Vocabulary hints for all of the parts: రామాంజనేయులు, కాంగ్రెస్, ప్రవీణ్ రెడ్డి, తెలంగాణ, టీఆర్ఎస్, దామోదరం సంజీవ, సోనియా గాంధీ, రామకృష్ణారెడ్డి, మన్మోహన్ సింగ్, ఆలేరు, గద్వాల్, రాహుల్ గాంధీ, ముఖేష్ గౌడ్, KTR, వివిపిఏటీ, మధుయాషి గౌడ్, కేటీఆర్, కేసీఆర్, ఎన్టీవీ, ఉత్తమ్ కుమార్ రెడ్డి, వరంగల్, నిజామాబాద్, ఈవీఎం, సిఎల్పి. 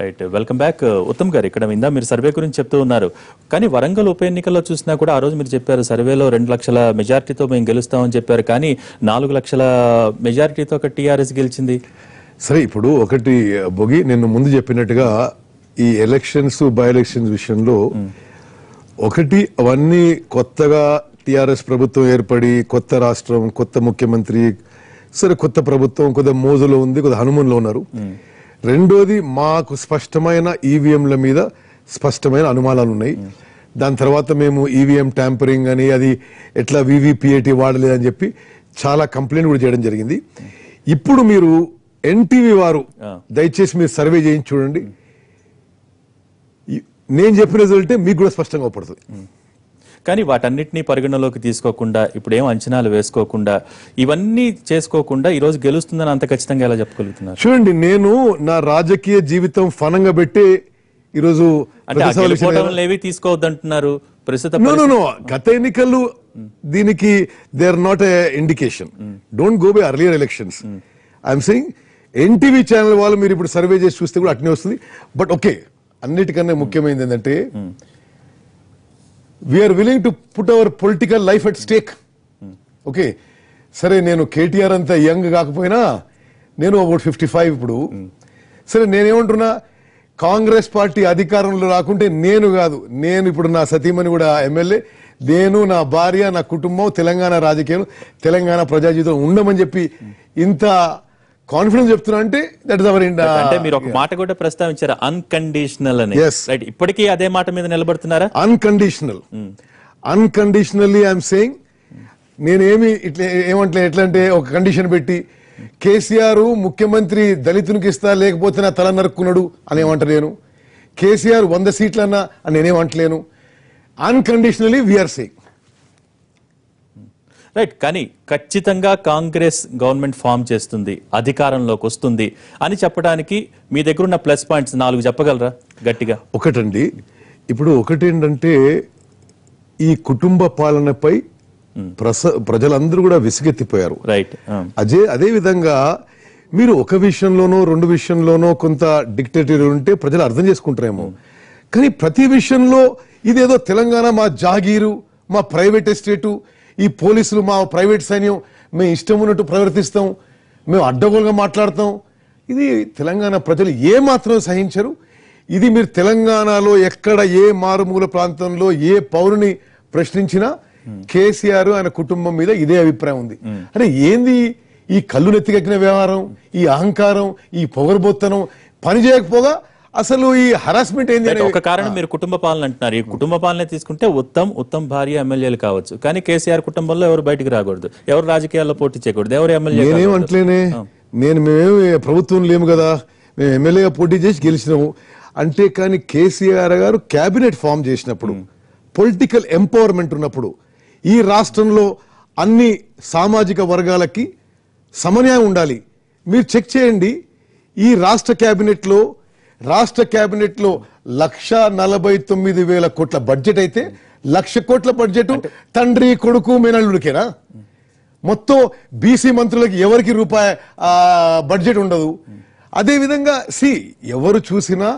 Right, welcome back. Uttam garu, ఇక్కడ ఇందా మీరు సర్వే గురించి చెప్తూ ఉన్నారు, కానీ వరంగల్ ఉప ఎన్నికల్లో చూసినా కూడా ఆ రోజు మీరు చెప్పారు సర్వేలో 2 లక్షల మెజారిటీతో మేము గెలుస్తామని చెప్పారు, కానీ 4 లక్షల మెజారిటీతో ఒక టీఆర్ఎస్ గెలిచింది. సరే, ఇప్పుడు ఒకటి బొగి, నేను ముందు చెప్పినట్టుగా ఈ ఎలక్షన్స్, బై ఎలక్షన్స్ విషయంలో ఒకటి అవన్నీ కొత్తగా టీఆర్ఎస్ ప్రభుత్వం ఏర్పడి, కొత్త రాష్ట్రం, కొత్త ముఖ్యమంత్రి, సరే కొత్త ప్రభుత్వం కొద్దిగా మోజులో ఉంది, కొద్దిగా హనుమన్లో ఉన్నారు. రెండోది మాకు స్పష్టమైన ఈవీఎంల మీద స్పష్టమైన అనుమానాలు ఉన్నాయి. దాని తర్వాత మేము ఈవీఎం ట్యాంపరింగ్ అని, అది ఎట్లా వివిపిఏటీ వాడలేదని చెప్పి చాలా కంప్లైంట్ కూడా చేయడం జరిగింది. ఇప్పుడు మీరు ఎన్టీవీ వారు దయచేసి మీరు సర్వే చేయించి చూడండి, నేను చెప్పిన రిజల్టే మీకు కూడా స్పష్టంగా అవపడుతుంది. కానీ వాటన్నిటినీ పరిగణలోకి తీసుకోకుండా, ఇప్పుడేం అంచనాలు వేసుకోకుండా, ఇవన్నీ చేసుకోకుండా ఈరోజు గెలుస్తుందని అంత ఖచ్చితంగా ఎలా చెప్పగలుగుతున్నారు? చూడండి, నేను నా రాజకీయ జీవితం ఫనంగా పెట్టి ఈరోజు తీసుకోవద్దంటున్నారు. గత ఎన్నికలు దీనికి they are not a indication. Don't go by earlier elections. I'm saying ఎన్టీవీ channel వాళ్ళు మీరు ఇప్పుడు సర్వే చేసి చూస్తే కూడా అట్నే వస్తుంది. బట్ ఓకే, అన్నిటికన్నా ముఖ్యమైనది ఏంటంటే we are willing to put our political life at stake. Okay, sare nenu KTR anta young gaakapoyina nenu about 55 ipudu. Sare nenu em antunna, Congress party adhikaranlo raakunte nenu gaadu, nenu ipudu na satimani kuda MLA, nenu na bharya na kutumbam Telangana rajakayalu, Telangana praja jeevitam undamani cheppi inta confidence చెప్తున్నా అంటే that is our India. అంటే మీరు ఒక మాట కూడా ప్రస్తావించారు, unconditional అని. Right, ఇప్పటికీ అదే మాట మీద నిలబడుతున్నారా? Unconditional, unconditionally I'm saying. నేనేమి ఇట్లా ఏమంటలే, ఎట్లా అంటే ఒక కండిషన్ పెట్టి కేసీఆర్ ముఖ్యమంత్రి దళితునికి ఇస్తా లేకపోతే నా తల నరుక్కున్నాడు అని ఏమంటలేను, కేసీఆర్ 100 సీట్లన్నా అని నేనేమంటలేను. Unconditionally we're saying. రైట్, కానీ ఖచ్చితంగా కాంగ్రెస్ గవర్నమెంట్ ఫామ్ చేస్తుంది, అధికారంలోకి వస్తుంది అని చెప్పడానికి మీ దగ్గర ఉన్న ప్లస్ పాయింట్స్ 4 చెప్పగలరా గట్టిగా? ఒకటండి, ఇప్పుడు ఒకటేంటంటే ఈ కుటుంబ పాలనపై ప్రజలందరూ కూడా విసిగెత్తిపోయారు. రైట్, అదే విధంగా మీరు ఒక విషయంలోనో 2 విషయంలోనో కొంత డిక్టేటరియల్ ఉంటే ప్రజలు అర్థం చేసుకుంటారేమో, కానీ ప్రతి విషయంలో ఇదేదో తెలంగాణ మా జాగీరు, మా ప్రైవేట్ ఎస్టేటు, ఈ పోలీసులు మా ప్రైవేట్ సైన్యం, మేము ఇష్టం ఉన్నట్టు ప్రవర్తిస్తాం, మేము అడ్డగోలుగా మాట్లాడతాం, ఇది తెలంగాణ ప్రజలు ఏమాత్రం సహించరు. ఇది మీరు తెలంగాణలో ఎక్కడ ఏ మారుమూల ప్రాంతంలో ఏ పౌరుని ప్రశ్నించినా కేసీఆర్ ఆయన కుటుంబం మీద ఇదే అభిప్రాయం ఉంది. అంటే ఏంది ఈ కళ్ళు నెత్తికెక్కిన వ్యవహారం, ఈ అహంకారం, ఈ పొగరుబోత్తనం, పని చేయకపోగా అసలు ఈ హరాస్మెంట్ ఏంది? ఒక కారణం మీరు కుటుంబ పాలన అంటున్నారు. ఈ కుటుంబ పాలన తీసుకుంటే ఉత్తమ్ భార్య ఎమ్మెల్యేలు కావచ్చు, కానీ కేసీఆర్ కుటుంబంలో ఎవరు బయటకు రాకూడదు, ఎవరు రాజకీయాల్లో పోటీ చేయకూడదు, ఎవరు ఎమ్మెల్యే. నేనేమంటలేనే, మేమేమి ప్రభుత్వం లేము కదా, మేము ఎమ్మెల్యేగా పోటీ చేసి గెలిచినాము అంటే, కానీ కేసీఆర్ గారు క్యాబినెట్ ఫామ్ చేసినప్పుడు, పొలిటికల్ ఎంపవర్మెంట్ ఉన్నప్పుడు, ఈ రాష్ట్రంలో అన్ని సామాజిక వర్గాలకి సమన్యాయం ఉండాలి. మీరు చెక్ చేయండి, ఈ రాష్ట్ర క్యాబినెట్లో 1,49,000 కోట్ల బడ్జెట్ అయితే 1,00,000 కోట్ల బడ్జెట్ తండ్రి కొడుకు మేనల్లుడికేనా? మొత్తం బీసీ మంత్రులకి ఎవరికి రూపాయి బడ్జెట్ ఉండదు. అదేవిధంగా ఎవరు చూసినా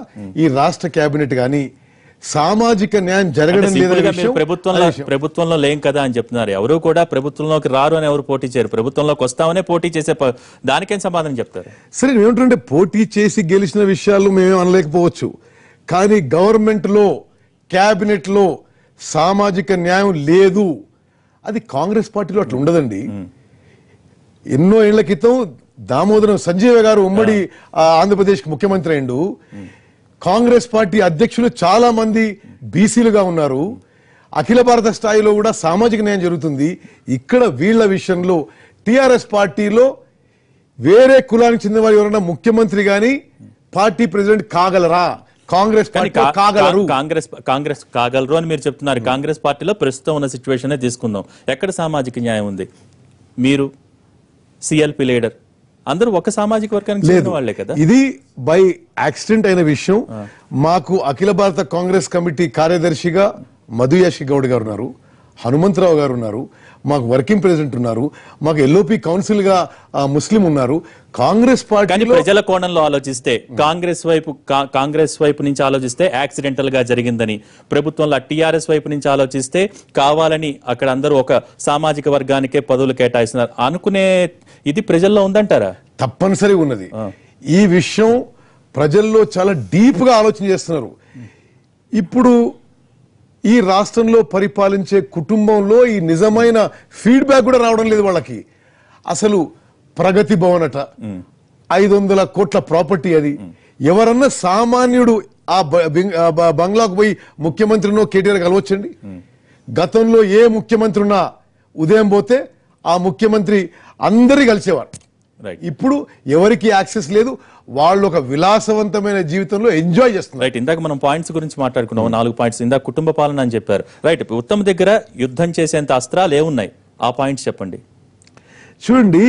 ఈ రాష్ట్ర క్యాబినెట్ కానీ సామాజిక న్యాయం జరగడం లేదు. ప్రభుత్వంలో లేం కదా అని చెప్తున్నారు, ఎవరు కూడా ప్రభుత్వంలోకి రారు అని ఎవరు పోటీ చేయరు, ప్రభుత్వంలోకి వస్తామనే పోటీ చేసే దానికేం సమాధానం చెప్తారు? సరే, ఏమిటంటే పోటీ చేసి గెలిచిన విషయాలు మేము అనలేకపోవచ్చు, కానీ గవర్నమెంట్లో క్యాబినెట్లో సామాజిక న్యాయం లేదు, అది కాంగ్రెస్ పార్టీలో అట్లా ఉండదండి. ఎన్నో ఏళ్ల క్రితం దామోదరం సంజీవ గారు ఉమ్మడి ఆంధ్రప్రదేశ్కి ముఖ్యమంత్రి అయిండు. కాంగ్రెస్ పార్టీ అధ్యక్షులు చాలా మంది బీసీలుగా ఉన్నారు. అఖిల భారత స్థాయిలో కూడా సామాజిక న్యాయం జరుగుతుంది. ఇక్కడ వీళ్ల విషయంలో టీఆర్ఎస్ పార్టీలో వేరే కులానికి చెందిన వారు ఎవరైనా ముఖ్యమంత్రి కానీ పార్టీ ప్రెసిడెంట్ కాగలరా? కాంగ్రెస్ కాంగ్రెస్ కాగలరు అని మీరు చెప్తున్నారు. కాంగ్రెస్ పార్టీలో ప్రస్తుతం ఉన్న సిచ్యువేషన్ తీసుకుందాం, ఎక్కడ సామాజిక న్యాయం ఉంది? మీరు సిఎల్పి లీడర్, అందరూ ఒక సామాజిక వర్గానికి చెందిన వాళ్లే కదా. ఇది బై యాక్సిడెంట్ అయిన విషయం. మాకు అఖిల భారత కాంగ్రెస్ కమిటీ కార్యదర్శిగా మధుయాషి గౌడ్ గారు ఉన్నారు, హనుమంతరావు గారు ఉన్నారు, మాకు వర్కింగ్ ప్రెసిడెంట్ ఉన్నారు, మాకు ఎల్ఓపి కౌన్సిల్ గా ముస్లిం ఉన్నారు. కాంగ్రెస్ పార్టీ ప్రజల కోణంలో ఆలోచిస్తే, కాంగ్రెస్ వైపు నుంచి ఆలోచిస్తే యాక్సిడెంటల్ గా జరిగిందని, ప్రభుత్వంలో టీఆర్ఎస్ వైపు నుంచి ఆలోచిస్తే కావాలని అక్కడ అందరూ ఒక సామాజిక వర్గానికే పదవులు కేటాయిస్తున్నారు అనుకునే ఇది ప్రజల్లో ఉందంటారా? తప్పనిసరి ఉన్నది. ఈ విషయం ప్రజల్లో చాలా డీప్ గా ఆలోచన చేస్తున్నారు. ఇప్పుడు ఈ రాష్ట్రంలో పరిపాలించే కుటుంబంలో ఈ నిజమైన ఫీడ్బ్యాక్ కూడా రావడం లేదు వాళ్ళకి. అసలు ప్రగతి భవన్ అట 500 కోట్ల ప్రాపర్టీ, అది ఎవరన్నా సామాన్యుడు ఆ బంగ్లాకు పోయి ముఖ్యమంత్రినో కేటీఆర్ కలవచ్చండి? గతంలో ఏ ముఖ్యమంత్రి ఉన్నా ఉదయం పోతే ఆ ముఖ్యమంత్రి అందరి కలిసేవారు. ఇప్పుడు ఎవరికి యాక్సెస్ లేదు, వాళ్ళు ఒక విలాసవంతమైన జీవితంలో ఎంజాయ్ చేస్తున్నారు. రైట్, ఇందాక మనం పాయింట్స్ గురించి మాట్లాడుకున్నాం, 4 పాయింట్స్. ఇందాక కుటుంబ పాలన అని చెప్పారు. రైట్, ఉత్తమ దగ్గర యుద్ధం చేసేంత అస్త్రాలు ఏమున్నాయి? ఆ పాయింట్స్ చెప్పండి. చూడండి,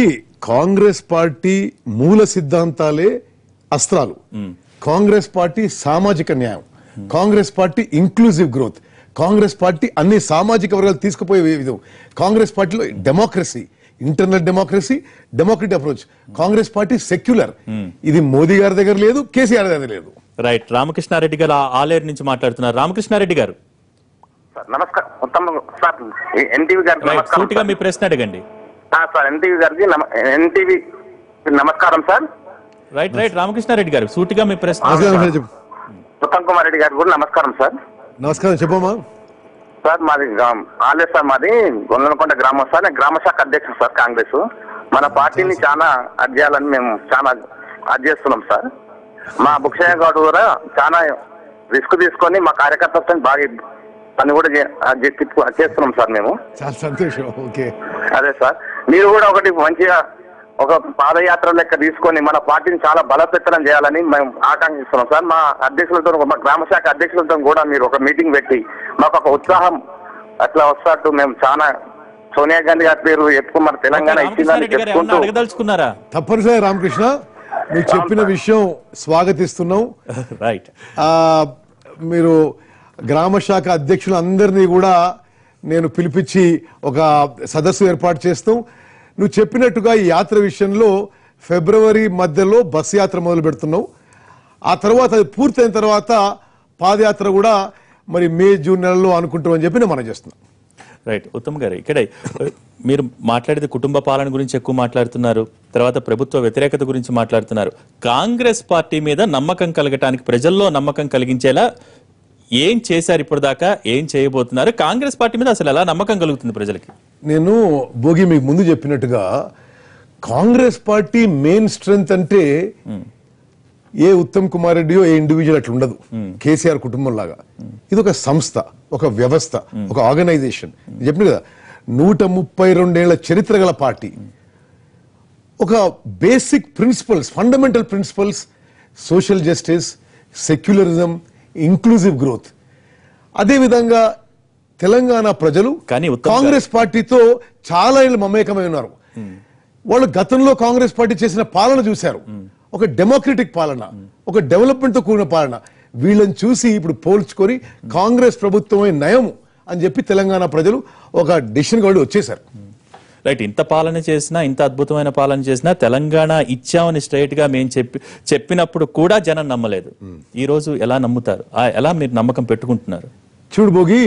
కాంగ్రెస్ పార్టీ మూల సిద్ధాంతాలే అస్త్రాలు. కాంగ్రెస్ పార్టీ సామాజిక న్యాయం, కాంగ్రెస్ party inclusive growth, కాంగ్రెస్ party అన్ని సామాజిక వర్గాలు తీసుకుపోయే విధం, కాంగ్రెస్ పార్టీలో democracy, internal democracy, democratic approach, కాంగ్రెస్ party secular. ఇది మోదీ గారి దగ్గర లేదు, కేసీఆర్ దగ్గర లేదు. రైట్, రామకృష్ణారెడ్డి గారు ఆలేరు నుంచి మాట్లాడుతున్నారు. రామకృష్ణారెడ్డి గారు నమస్కారం, మీ ప్రశ్న అడగండి. నమస్కారం సార్. రైట్ రైట్ రామకృష్ణారెడ్డి గారు సూటిగా మీ ప్రశ్న. ఉత్తమ్ కుమార్ రెడ్డి గారు కూడా నమస్కారం సార్. నమస్కారం, చెప్పమ్మా. సార్ మాది ఆలే సార్, మాది గొల్లనకొండ గ్రామం సార్. నేను గ్రామ శాఖ అధ్యక్షుడు సార్. కాంగ్రెస్ మన పార్టీని చాలా అడ్జేయాలని మేము చాలా అడ్జేస్తున్నాం సార్. మా బుక్షయ్య గౌడ్ కూడా చాలా రిస్క్ తీసుకొని మా కార్యకర్తలతో బాగా పని కూడా చేస్తున్నాం సార్ మేము. చాలా సంతోషం. ఓకే, అదే సార్, మీరు కూడా ఒకటి మంచిగా ఒక పాదయాత్ర లెక్క తీసుకొని మన పార్టీని చాలా బలపెత్తనం చేయాలని మేము ఆకాంక్షిస్తున్నాం సార్. మా అధ్యక్షులతో, మా గ్రామ శాఖ అధ్యక్షులతో కూడా మీరు ఒక మీటింగ్ పెట్టి మాకు ఒక ఉత్సాహం అట్లా వస్తాట్టు మేము చాలా సోనియా గాంధీ గారి పేరు చెప్పుకుని మన తెలంగాణ ఇచ్చిందని చెప్పుకుంటూ అడగదలుచుకున్నారా? తప్పనిసరి రామకృష్ణ, మీరు చెప్పిన విషయం స్వాగతిస్తున్నాం. రైట్, మీరు గ్రామ శాఖ అధ్యక్షులందరినీ కూడా నేను పిలిపించి ఒక సదస్సు ఏర్పాటు చేస్తాం. నువ్వు చెప్పినట్టుగా ఈ యాత్ర విషయంలో ఫిబ్రవరి మధ్యలో బస్ యాత్ర మొదలు పెడుతున్నావు. ఆ తర్వాత అది పూర్తయిన తర్వాత పాదయాత్ర కూడా మరి మే-జూన్ నెలలో అనుకుంటామని చెప్పి నేను మనం చేస్తున్నాం. రైట్, ఉత్తమ్ గారు, ఇక్కడ మీరు మాట్లాడేది కుటుంబ పాలన గురించి ఎక్కువ మాట్లాడుతున్నారు, తర్వాత ప్రభుత్వ వ్యతిరేకత గురించి మాట్లాడుతున్నారు. కాంగ్రెస్ పార్టీ మీద నమ్మకం కలగటానికి, ప్రజల్లో నమ్మకం కలిగించేలా ఏం చేశారు ఇప్పటిదాకా, ఏం చేయబోతున్నారు? కాంగ్రెస్ పార్టీ మీద అసలు ఎలా నమ్మకం కలుగుతుంది ప్రజలకి? నేను భోగి మీకు ముందు చెప్పినట్టుగా కాంగ్రెస్ పార్టీ మెయిన్ స్ట్రెంగ్త్ అంటే ఏ ఉత్తమ్ కుమార్ రెడ్డియో ఏ ఇండివిజువల్ అట్లా ఉండదు. కేసీఆర్ కుటుంబం లాగా ఇది ఒక సంస్థ, ఒక వ్యవస్థ, ఒక ఆర్గనైజేషన్. చెప్పిన కదా, 132 ఏళ్ల చరిత్ర గల పార్టీ, ఒక basic principles, fundamental principles, social justice, secularism, inclusive growth. అదేవిధంగా తెలంగాణ ప్రజలు కాంగ్రెస్ పార్టీతో చాలా ఏళ్ళు మమేకమై ఉన్నారు. వాళ్ళు గతంలో కాంగ్రెస్ పార్టీ చేసిన పాలన చూశారు, ఒక డెమోక్రటిక్ పాలన, ఒక డెవలప్మెంట్తో కూడిన పాలన. వీళ్ళని చూసి ఇప్పుడు పోల్చుకొని కాంగ్రెస్ ప్రభుత్వమే నయం అని చెప్పి తెలంగాణ ప్రజలు ఒక డిసిషన్ వాళ్ళు వచ్చేసారు. రైట్, ఇంత పాలన చేసినా, ఇంత అద్భుతమైన పాలన చేసినా తెలంగాణ ఇచ్చామని స్ట్రైట్ గా మేము చెప్పినప్పుడు కూడా జనం నమ్మలేదు. ఈ రోజు ఎలా నమ్ముతారు? ఎలా మీరు నమ్మకం పెట్టుకుంటున్నారు? చూడు భోగి,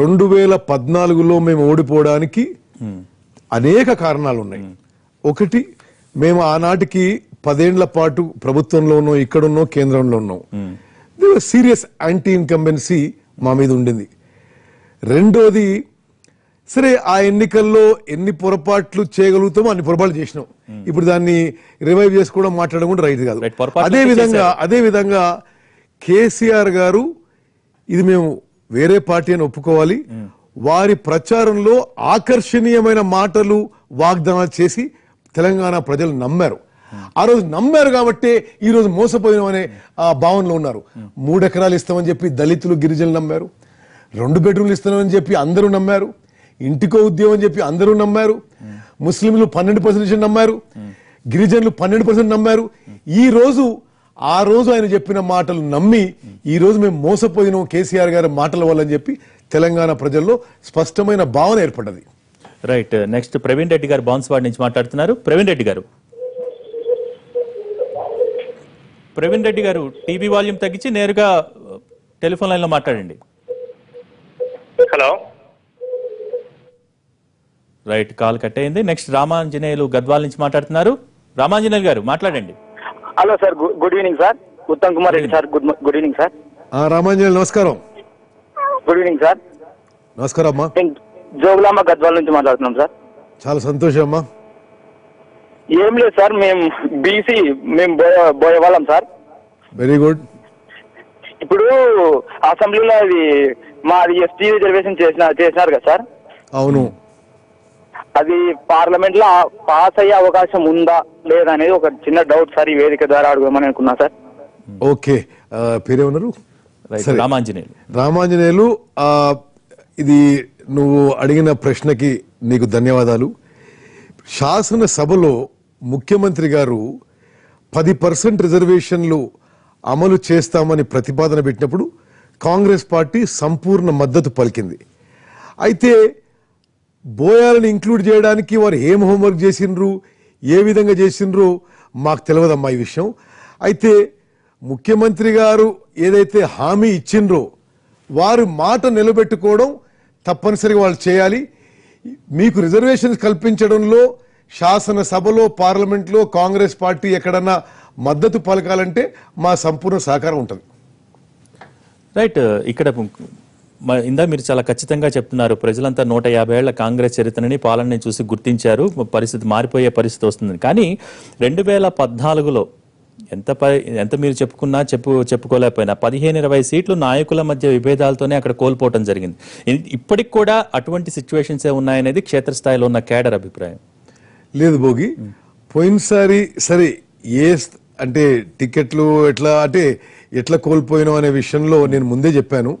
2014లో మేము ఓడిపోవడానికి అనేక కారణాలు ఉన్నాయి. ఒకటి, మేము ఆనాటికి 10 ఏళ్ల పాటు ప్రభుత్వంలోనూ, ఇక్కడున్నో కేంద్రంలో ఉన్నాం. సీరియస్ యాంటీ ఇన్కంబెన్సీ మా మీద ఉండింది. రెండోది, సరే ఆ ఎన్నికల్లో ఎన్ని పొరపాట్లు చేయగలుగుతామో అన్ని పొరపాట్లు చేసినాం. ఇప్పుడు దాన్ని రివైవ్ చేసుకోవడం, మాట్లాడడం కూడా రైట్ కాదు. అదేవిధంగా కేసీఆర్ గారు, ఇది మేము వేరే పార్టీ అని ఒప్పుకోవాలి, వారి ప్రచారంలో ఆకర్షణీయమైన మాటలు, వాగ్దానాలు చేసి తెలంగాణ ప్రజలు నమ్మారు. ఆ రోజు నమ్మారు కాబట్టి ఈ రోజు మోసపోయినామనే భావనలో ఉన్నారు. 3 ఎకరాలు ఇస్తామని చెప్పి దళితులు, గిరిజనులు నమ్మారు. 2 బెడ్రూమ్లు ఇస్తామని చెప్పి అందరూ నమ్మారు. ఇంటికో ఉద్యోగం అని చెప్పి అందరూ నమ్మారు. ముస్లింలు 12% నమ్మారు, గిరిజనులు 12% నమ్మారు. ఈ రోజు, ఆ రోజు ఆయన చెప్పిన మాటలు నమ్మి ఈ రోజు మేము మోసపోయినాం కేసీఆర్ గారి మాటల వల్ల అని చెప్పి తెలంగాణ ప్రజల్లో స్పష్టమైన భావన ఏర్పడ్డది. రైట్, నెక్స్ట్ ప్రవీణ్ రెడ్డి గారు బాన్స్వాడ్ నుంచి మాట్లాడుతున్నారు. ప్రవీణ్ రెడ్డి గారు టీవీ వాల్యూమ్ తగ్గించి నేరుగా టెలిఫోన్ లైన్ లో మాట్లాడండి. హలో, రైట్, కాల్ కట్ అయింది. నెక్స్ట్ రామాంజనేయులు గద్వాల్ నుంచి మాట్లాడుతున్నారు. రామాంజనేయులు గారు మాట్లాడండి. Hello sir, good evening sir. ఉత్తమ్ కుమార్ రెడ్డి sir, good evening sir. రామాంజనేయులు నమస్కారం. Good evening sir. నమస్కారం అమ్మా, జోగులామ్మ గద్వాల్ నుంచి మాట్లాడుతున్నాం సార్. చాలా సంతోషం అమ్మా. ఏం లేదు సార్, మేము బీసీ, మేము బోయవాళ్ళం సార్. Very good. ఇప్పుడు అసెంబ్లీలో అది మాది ఎస్టీ రిజర్వేషన్ చేసినారు కదా సార్. అవును. అది పార్లమెంట్ లో పాస్ అయ్యే అవకాశం ఉందా లేదా అనేది ఒక చిన్న డౌట్ సార్, ఈ వేదిక ద్వారా అడుగుదామని అనుకున్నా సార్. ఓకే, పేరేమన్నారు? రామాంజనేయులు, ఇది నువ్వు అడిగిన ప్రశ్నకి నీకు ధన్యవాదాలు. శాసనసభలో ముఖ్యమంత్రి గారు 10% రిజర్వేషన్లు అమలు చేస్తామని ప్రతిపాదన పెట్టినప్పుడు కాంగ్రెస్ పార్టీ సంపూర్ణ మద్దతు పలికింది. అయితే బోయాలను ఇంక్లూడ్ చేయడానికి వారు ఏం హోంవర్క్ చేసిండ్రు, ఏ విధంగా చేసిండ్రో మాకు తెలియదమ్మా ఈ విషయం. అయితే ముఖ్యమంత్రి గారు ఏదైతే హామీ ఇచ్చిండ్రో వారు మాట నిలబెట్టుకోవడం తప్పనిసరిగా వాళ్ళు చేయాలి. మీకు రిజర్వేషన్ కల్పించడంలో శాసనసభలో పార్లమెంట్లో కాంగ్రెస్ పార్టీ ఎక్కడన్నా మద్దతు పలకాలంటే మా సంపూర్ణ సహకారం ఉంటుంది. రైట్, ఇక్కడ ఇందా మీరు చాలా ఖచ్చితంగా చెప్తున్నారు. ప్రజలంతా 150 ఏళ్ల కాంగ్రెస్ చరిత్రని, పాలనని చూసి గుర్తించారు. పరిస్థితి మారిపోయే పరిస్థితి వస్తుంది. కానీ 2014లో ఎంత మీరు చెప్పుకున్నా చెప్పుకోలేకపోయినా 15-20 సీట్లు నాయకుల మధ్య విభేదాలతోనే అక్కడ కోల్పోవటం జరిగింది. ఇప్పటికి కూడా అటువంటి సిచ్యువేషన్సే ఉన్నాయనేది క్షేత్రస్థాయిలో ఉన్న కేడర్ అభిప్రాయం. లేదు భోగి, పోయినసారి సరే ఏ అంటే టికెట్లు ఎట్లా కోల్పోయినా అనే విషయంలో నేను ముందే చెప్పాను.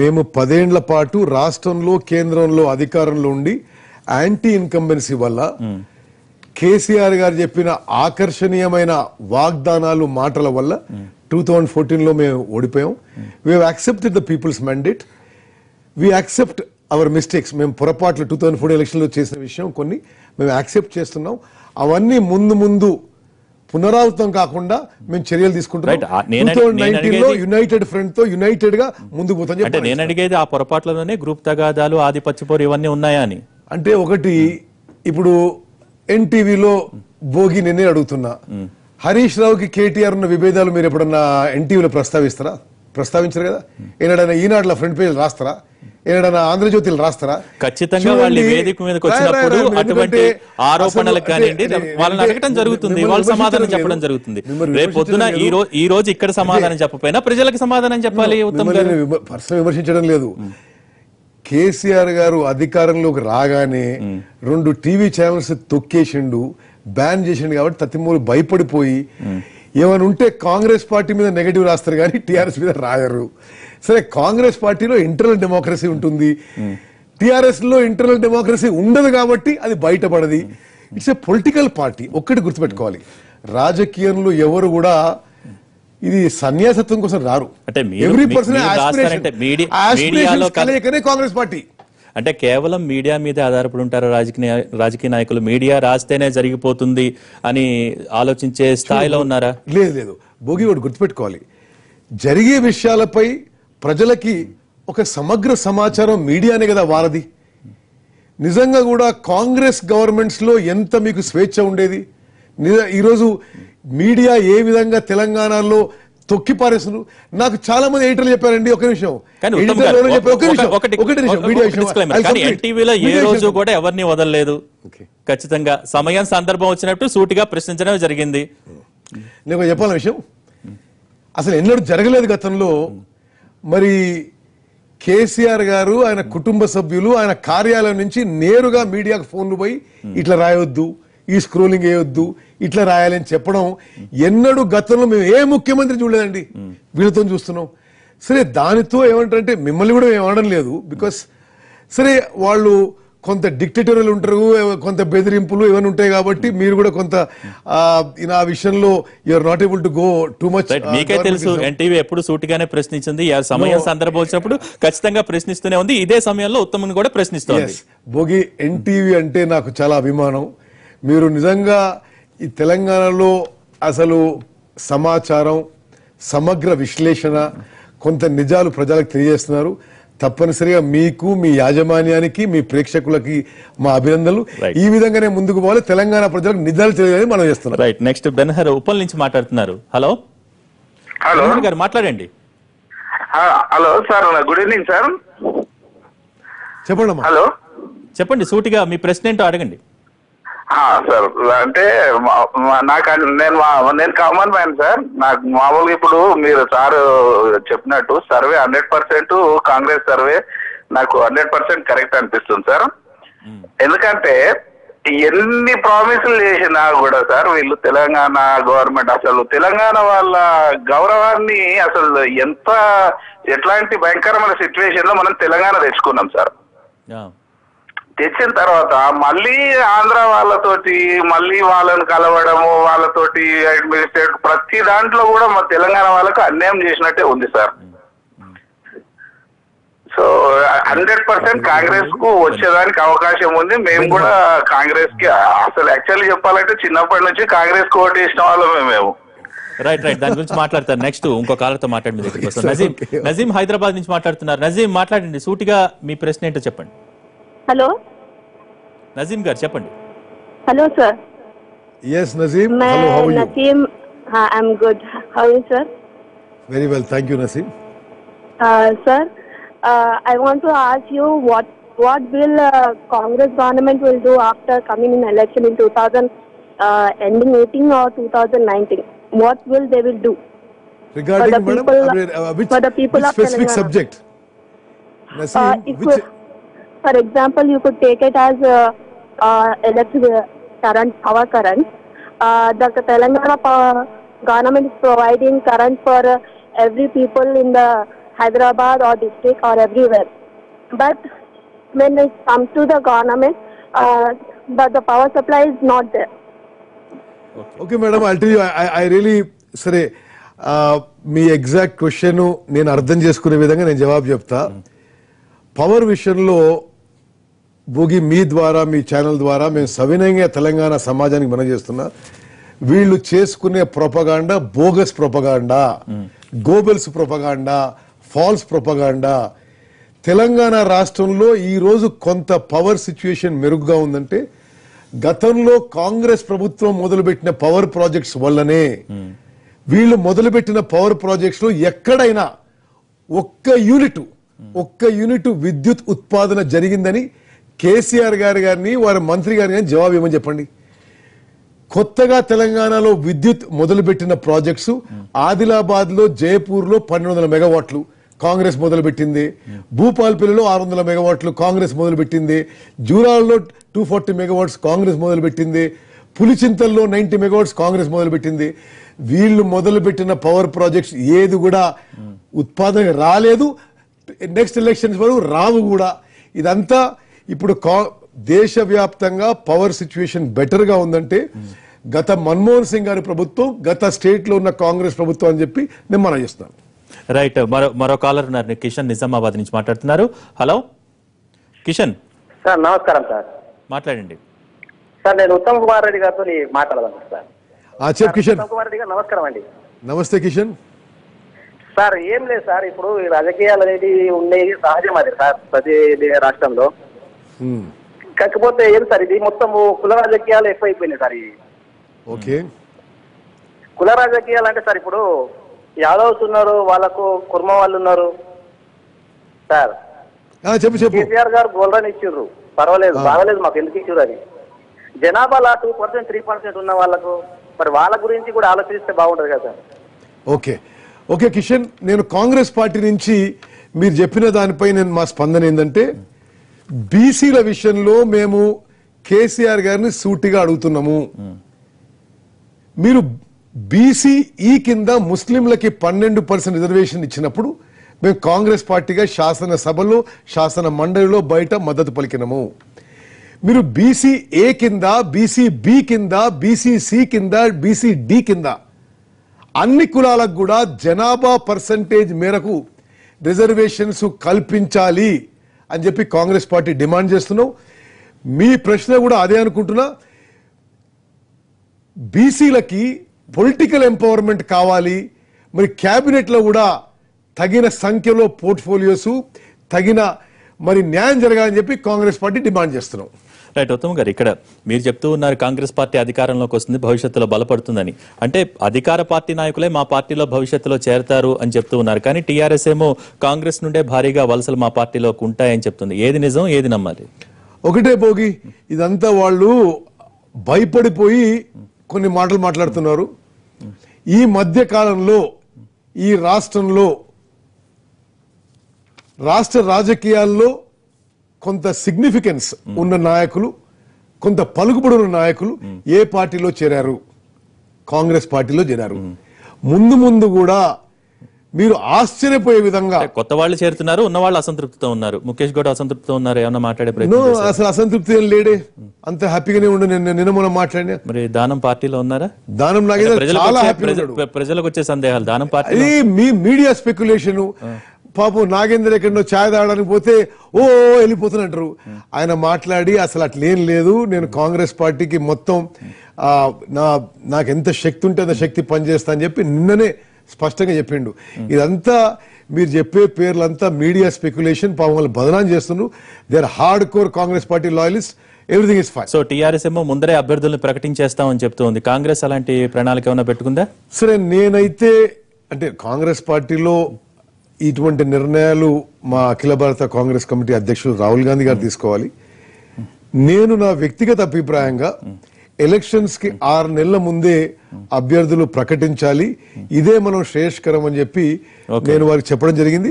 మేము 10 ఏళ్ల పాటు రాష్ట్రంలో కేంద్రంలో అధికారంలో ఉండి యాంటీ ఇన్కంబెన్సీ వల్ల కేసీఆర్ గారు చెప్పిన ఆకర్షణీయమైన వాగ్దానాలు మాటల వల్ల 2014లో మేము ఓడిపోయాం. We accepted the people's mandate, we accept our mistakes. మేము పొరపాట్లు 2014 ఎలక్షన్లో చేసిన విషయం కొన్ని మేము యాక్సెప్ట్ చేస్తున్నాం. అవన్నీ ముందు పునరావృతం కాకుండా మేము చర్యలు తీసుకుంటున్నాం. యునైటెడ్ ఫ్రంట్ తో యునైటెడ్ గా ముందుకు పోతాం. అంటే నేను అడిగేది ఆ పొరపాట్లలోనే గ్రూప్ తగాదాలు, ఆధిపత్యపోరు ఇవన్నీ ఉన్నాయా అని. అంటే ఒకటి, ఇప్పుడు ఎన్టీవీలో భోగి నేనే అడుగుతున్నా, హరీష్ రావుకి కేటీఆర్ ఉన్న విభేదాలు మీరు ఎప్పుడన్నా ఎన్టీవీలో ప్రస్తావిస్తారా? ప్రస్తావించరు కదా. ఏనాడైనా ఈనాడులో ఫ్రంట్ పేజ్ రాస్తారా? ఏనాడైనా ఆంధ్రజ్యోతిలో రాస్తారా? ఖచ్చితంగా వాళ్ళు వేదిక మీదకి వచ్చినప్పుడు అటువంటి ఆరోపణలకు కానివ్వండి వాళ్ళని అడగడం జరుగుతుంది, వాళ్ళు సమాధానం చెప్పడం జరుగుతుంది. రేపు పొద్దున ఈ రోజు ఇక్కడ సమాధానం చెప్పపోయినా ప్రజలకు సమాధానం చెప్పాలి. పర్సనల్ విమర్శించడం లేదు. కేసీఆర్ గారు అధికారంలోకి రాగానే 2 టీవీ ఛానల్స్ తొక్కేసిండు, బ్యాన్ చేసిండు. కాబట్టి తతిమూలు భయపడిపోయి ఏమైనా ఉంటే కాంగ్రెస్ పార్టీ మీద నెగటివ్ రాస్తారు కానీ టీఆర్ఎస్ మీద రాయరు. సరే, కాంగ్రెస్ పార్టీలో ఇంటర్నల్ డెమోక్రసీ ఉంటుంది, టీఆర్ఎస్లో ఇంటర్నల్ డెమోక్రసీ ఉండదు. కాబట్టి అది బయటపడది. It's a political party. ఒక్కటి గుర్తుపెట్టుకోవాలి, రాజకీయంలో ఎవరు కూడా ఇది సన్యాసత్వం కోసం రారు. అంటే ఎవ్రీ పర్సన్ ఆస్పిరేషన్స్ కలయికనే కాంగ్రెస్ పార్టీ. అంటే కేవలం మీడియా మీద ఆధారపడి ఉంటారు రాజకీయ నాయకులు. మీడియా రాస్తేనే జరిగిపోతుంది అని ఆలోచించే స్థాయిలో ఉన్నారా? లేదు. భోగి, ఒకటి గుర్తుపెట్టుకోవాలి, జరిగే విషయాలపై ప్రజలకి ఒక సమగ్ర సమాచారం మీడియానే కదా వారది. నిజంగా కూడా కాంగ్రెస్ గవర్నమెంట్స్లో ఎంత మీకు స్వేచ్ఛ ఉండేది. ఈరోజు మీడియా ఏ విధంగా తెలంగాణలో తొక్కి పారేస్తున్నారు. నాకు చాలా మంది ఎడిటర్లు చెప్పారండి. ఒక నిమిషం, ఎవరిని వదలలేదు. ఖచ్చితంగా సమయం సందర్భం వచ్చినట్టు సూటిగా ప్రశ్నించడం జరిగింది. నేను చెప్పాలి విషయం, అసలు ఎన్నడూ జరగలేదు గతంలో. మరి కేసీఆర్ గారు, ఆయన కుటుంబ సభ్యులు ఆయన కార్యాలయం నుంచి నేరుగా మీడియాకు ఫోన్లు పోయి ఇట్లా రాయొద్దు, ఈ స్క్రోలింగ్ వేయొద్దు, ఇట్లా రాయాలని చెప్పడం ఎన్నడూ గతంలో మేము ఏ ముఖ్యమంత్రి చూడలేదండి. వీళ్ళతో చూస్తున్నాం. సరే, దానితో ఏమంటారంటే మిమ్మల్ని కూడా మేము అనడం లేదు. బికాస్ సరే, వాళ్ళు కొంత డిక్టేటర్లు ఉంటారు, కొంత బెదిరింపులు ఇవన్నీ ఉంటాయి కాబట్టి మీరు కూడా కొంత ఆ విషయంలో you're not able to go too much. మీకే తెలుసు ఎన్టీవీ ఎప్పుడు సూటిగానే ప్రశ్నించింది, సమయం సందర్భం వచ్చినప్పుడు ఖచ్చితంగా ప్రశ్నిస్తూనే ఉంది. ఇదే సమయంలో ఉత్తమని కూడా ప్రశ్నిస్తుంది. భోగి ఎన్టీవీ అంటే నాకు చాలా అభిమానం. మీరు నిజంగా ఈ తెలంగాణలో అసలు సమాచారం, సమగ్ర విశ్లేషణ, కొంత నిజాలు ప్రజలకు తెలియజేస్తున్నారు. తప్పనిసరిగా మీకు, మీ యాజమాన్యానికి, మీ ప్రేక్షకులకి మా అభినందనలు. ఈ విధంగానే ముందుకు పోవాలి, తెలంగాణ ప్రజలకు నిజాలు తెలియజేయాలని మనం చేస్తున్నాం. రైట్, నెక్స్ట్ బెన్హర్ ఉప్పల్ నుంచి మాట్లాడుతున్నారు. హలో హలో గారు మాట్లాడండి. Hello sir, good evening sir. చెప్పండి. హలో చెప్పండి, సూటిగా మీ ప్రశ్న ఏంటో అడగండి. సార్ అంటే నేను కామన్ మ్యాన్ సార్. నాకు మామూలుగా ఇప్పుడు మీరు సార్ చెప్పినట్టు సర్వే 100% కాంగ్రెస్ సర్వే నాకు 100% కరెక్ట్ అనిపిస్తుంది సార్. ఎందుకంటే ఎన్ని ప్రామిసులు చేసినా కూడా సార్ వీళ్ళు తెలంగాణ గవర్నమెంట్ అసలు తెలంగాణ వాళ్ళ గౌరవాన్ని అసలు ఎట్లాంటి భయంకరమైన సిచ్యువేషన్ లో మనం తెలంగాణ తెచ్చుకున్నాం సార్. తెచ్చిన తర్వాత మళ్ళీ ఆంధ్ర వాళ్ళతోటి మళ్ళీ వాళ్ళని కలవడము, వాళ్ళతోటి అడ్మినిస్ట్రేట్ ప్రతి దాంట్లో కూడా మా తెలంగాణ వాళ్ళకు అన్యాయం చేసినట్టే ఉంది సార్. సో 100% కాంగ్రెస్ కు వచ్చేదానికి అవకాశం ఉంది. మేము కూడా కాంగ్రెస్ కి అసలు యాక్చువల్లీ చెప్పాలంటే చిన్నప్పటి నుంచి కాంగ్రెస్ కు ఓటు వేసిన వాళ్ళమే మేము. రైట్ రైట్, దాని గురించి మాట్లాడతారు. నెక్స్ట్ ఇంకో కాలర్తో మాట్లాడి నజీం హైదరాబాద్ నుంచి మాట్లాడుతున్నారు. నజీం మాట్లాడండి, సూటిగా మీ ప్రశ్న ఏంటో చెప్పండి. హలో నజీం గారు చెప్పండి. Hello sir. yes Nazim, hello, how are you? Nazim, I'm good, how are you sir? Very well, thank you Nazim. Sir, I want to ask you what will Congress government will do after coming in election in 2018 or 2019? What will they will do regarding the people, madam, which specific subject Nazim? For example, you could take it as election current, our current. The Telangana government is providing current for every people in the Hyderabad or district or everywhere. But when it comes to the government, but the power supply is not there. Okay, madam, I'll tell you. I really, sorry, me exact question nu nenu ardham cheskune vidhanga nenu javabu chepta. Power విషయంలో భోగి మీ ద్వారా, మీ channel ద్వారా మేము సవినయంగా తెలంగాణ సమాజానికి మనం చేస్తున్నా. వీళ్ళు చేసుకునే propaganda bogus propaganda, Goebbels propaganda, false propaganda. తెలంగాణ రాష్ట్రంలో ఈరోజు కొంత పవర్ సిచ్యుయేషన్ మెరుగ్గా ఉందంటే గతంలో కాంగ్రెస్ ప్రభుత్వం మొదలుపెట్టిన పవర్ ప్రాజెక్ట్స్ వల్లనే. వీళ్ళు మొదలుపెట్టిన పవర్ ప్రాజెక్ట్స్ లో ఎక్కడైనా ఒక్క యూనిట్ విద్యుత్ ఉత్పాదన జరిగిందని కేసీఆర్ గారు గారిని, వారి మంత్రి గారు గారిని జవాబు ఇవ్వమని చెప్పండి. కొత్తగా తెలంగాణలో విద్యుత్ మొదలుపెట్టిన ప్రాజెక్ట్స్ ఆదిలాబాద్లో, జయపూర్లో 1200 మెగావాట్లు కాంగ్రెస్ మొదలుపెట్టింది. భూపాల్పల్లిలో 600 మెగావాట్లు కాంగ్రెస్ మొదలుపెట్టింది. జూరాల్లో 240 మెగావాట్స్ కాంగ్రెస్ మొదలుపెట్టింది. పులిచింతల్లో 90 మెగావాట్స్ కాంగ్రెస్ మొదలుపెట్టింది. వీళ్ళు మొదలుపెట్టిన పవర్ ప్రాజెక్ట్స్ ఏది కూడా ఉత్పాదన రాలేదు, నెక్స్ట్ ఎలక్షన్స్ వరకు రావు కూడా. ఇదంతా ఇప్పుడు దేశవ్యాప్తంగా పవర్ సిచ్యువేషన్ బెటర్గా ఉందంటే గత మన్మోహన్ సింగ్ గారి ప్రభుత్వం, గత స్టేట్లో ఉన్న కాంగ్రెస్ ప్రభుత్వం అని చెప్పి నేను మనం చేస్తున్నాను. రైట్, మరో కాలర్ ఉన్నారు. కిషన్ నిజామాబాద్ నుంచి మాట్లాడుతున్నారు. Hello Kishan sir. నమస్కారం సార్, మాట్లాడండి సార్. నేను ఉత్తమ్ కుమార్ రెడ్డి గారితో మాట్లాడదాను సార్. చెప్పు కిషన్. కుమార్ రెడ్డి గారు నమస్కారం అండి. నమస్తే కిషన్ సార్. ఏం లేదు సార్, ఇప్పుడు రాజకీయాలు అనేది ఉండేది సహజం, అది సార్ ప్రతి రాష్ట్రంలో. కాకపోతే ఏం సార్ ఇది మొత్తం కుల రాజకీయాలు ఎక్కువైపోయినాయి సార్. ఓకే, కుల రాజకీయాలు అంటే సార్ ఇప్పుడు యాదవ్స్ ఉన్నారు, వాళ్ళకు కుర్మ వాళ్ళు ఉన్నారు సార్. కేసీఆర్ గారు గోల్డన్ ఇచ్చిండ్రు, పర్వాలేదు బాగలేదు మాకు, ఎందుకు ఇచ్చిండ్రు అది. జనాభాలో 2% 3% ఉన్న వాళ్ళకు మరి వాళ్ళ గురించి కూడా ఆలోచిస్తే బాగుంటది కదా సార్. ఓకే ఓకే కిషన్, నేను కాంగ్రెస్ పార్టీ నుంచి మీరు చెప్పిన దానిపై నేను మా స్పందన ఏంటంటే బీసీల విషయంలో మేము కేసీఆర్ గారిని సూటిగా అడుగుతున్నాము. మీరు బీసీఈ కింద ముస్లింలకి 12% రిజర్వేషన్ ఇచ్చినప్పుడు మేము కాంగ్రెస్ పార్టీగా శాసనసభలో, శాసన మండలిలో, బయట మద్దతు పలికినము. మీరు బీసీ ఏ కింద, బీసీ బి కింద, బీసీ సి కింద, బీసీ డి కింద అన్ని కులాలకు కూడా జనాభా పర్సంటేజ్ మేరకు రిజర్వేషన్స్ కల్పించాలి అని చెప్పి కాంగ్రెస్ పార్టీ డిమాండ్ చేస్తున్నావు. మీ ప్రశ్న కూడా అదే అనుకుంటున్నా. బీసీలకి పొలిటికల్ ఎంపవర్మెంట్ కావాలి, మరి క్యాబినెట్లో కూడా తగిన సంఖ్యలో పోర్ట్ఫోలియోస్ తగిన మరి న్యాయం జరగాలని చెప్పి కాంగ్రెస్ పార్టీ డిమాండ్ చేస్తున్నాం. రైట్ ఉత్తమ్ గారు, ఇక్కడ మీరు చెప్తూ ఉన్నారు కాంగ్రెస్ పార్టీ అధికారంలోకి వస్తుంది, భవిష్యత్తులో బలపడుతుందని. అంటే అధికార పార్టీ నాయకులే మా పార్టీలో భవిష్యత్తులో చేరతారు అని చెప్తూ ఉన్నారు. కానీ టీఆర్ఎస్ ఏమో కాంగ్రెస్ నుండే భారీగా వలసలు మా పార్టీలోకి ఉంటాయని చెప్తుంది. ఏది నిజం, ఏది నమ్మాలి? ఒకటే పోగి, ఇదంతా వాళ్ళు భయపడిపోయి కొన్ని మాటలు మాట్లాడుతున్నారు. ఈ మధ్య కాలంలో ఈ రాష్ట్రంలో రాష్ట్ర రాజకీయాల్లో కొంత సిగ్నిఫికెన్స్ ఉన్న నాయకులు, కొంత పలుకుబడి ఉన్న నాయకులు ఏ పార్టీలో చేరారు? కాంగ్రెస్ పార్టీలో చేరారు. ముందు ముందు కూడా మీరు ఆశ్చర్యపోయే విధంగా కొత్త వాళ్ళు చేరుతున్నారు, ఉన్న వాళ్ళు అసంతృప్తితో ఉన్నారు. ముఖేష్ గౌడ్ అసంతృప్తితో ఉన్నారు, ఏమన్నా మాట్లాడే ప్రయత్నం? అసలు అసంతృప్తి ఏం లేడే, అంత హ్యాపీగానే ఉండే. నిన్న మొన్న మాట్లాడినా మరి దానం పార్టీలో ఉన్నారా? దానం లాగే చాలా హ్యాపీగా ప్రజలకు వచ్చే సందేహాలు దానం పార్టీ. మీ మీడియా స్పెక్యులేషన్, పాపం నాగేంద్ర ఎక్కడో ఛాయ్ తాగడానికి పోతే ఓ వెళ్ళిపోతున్నా అంటారు. ఆయన మాట్లాడి అసలు అట్లేం లేదు, నేను కాంగ్రెస్ పార్టీకి మొత్తం నాకు ఎంత శక్తి ఉంటే అంత శక్తి పనిచేస్తా అని చెప్పి నిన్ననే స్పష్టంగా చెప్పిండు. ఇదంతా మీరు చెప్పే పేర్లంతా మీడియా స్పెక్యులేషన్, పాపం వాళ్ళు బదనాం చేస్తున్నారు. They are hard core కాంగ్రెస్ party loyalist, everything is fine. So టీఆర్ఎస్ ఏమో ముందరే అభ్యర్థులను ప్రకటించేస్తామని చెప్తూ ఉంది. కాంగ్రెస్ అలాంటి ప్రణాళిక ఏమైనా పెట్టుకుందా? సరే, నేనైతే అంటే కాంగ్రెస్ పార్టీలో ఇటువంటి నిర్ణయాలు మా అఖిల భారత కాంగ్రెస్ కమిటీ అధ్యక్షులు రాహుల్ గాంధీ గారు తీసుకోవాలి. నేను నా వ్యక్తిగత అభిప్రాయంగా ఎలక్షన్స్ కి 6 నెలల ముందే అభ్యర్థులు ప్రకటించాలి, ఇదే మనం శ్రేయస్కరం అని చెప్పి నేను వారికి చెప్పడం జరిగింది.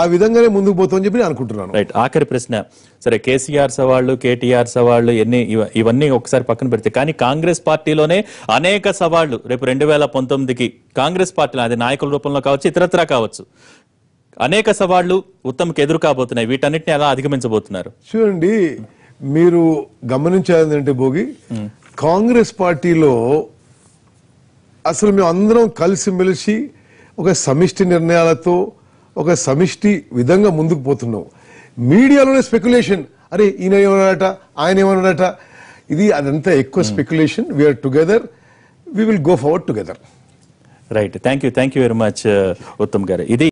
ఆ విధంగానే ముందుకు పోతామని చెప్పి నేను అనుకుంటున్నాను. రైట్, ఆఖరి ప్రశ్న. సరే, కేసీఆర్ సవాళ్లు, కేటీఆర్ సవాళ్లు ఎన్ని, ఇవన్నీ ఒకసారి పక్కన పెడితే కానీ కాంగ్రెస్ పార్టీలోనే అనేక సవాళ్లు రేపు 2019కి కాంగ్రెస్ పార్టీలో, అది నాయకుల రూపంలో కావచ్చు, ఇతరత్రా కావచ్చు, అనేక సవాళ్లు ఉత్తమకి ఎదురు కాబోతున్నాయి. వీటన్నిటిని ఎలా అధిగమించబోతున్నారు? చూడండి, మీరు గమనించాలంటే భోగి, కాంగ్రెస్ పార్టీలో అసలు మేము అందరం కలిసిమెలిసి ఒక సమిష్టి నిర్ణయాలతో ఒక సమిష్టి విధంగా ముందుకు పోతున్నాం. మీడియాలోనే స్పెక్యులేషన్, అరే ఈయన ఏమన్నాడట, ఆయన ఏమన్నాడట, ఇది అదంతా ఎక్కువ speculation. We are together, we will go forward together. Right, thank you very much Uttam garu. ఇది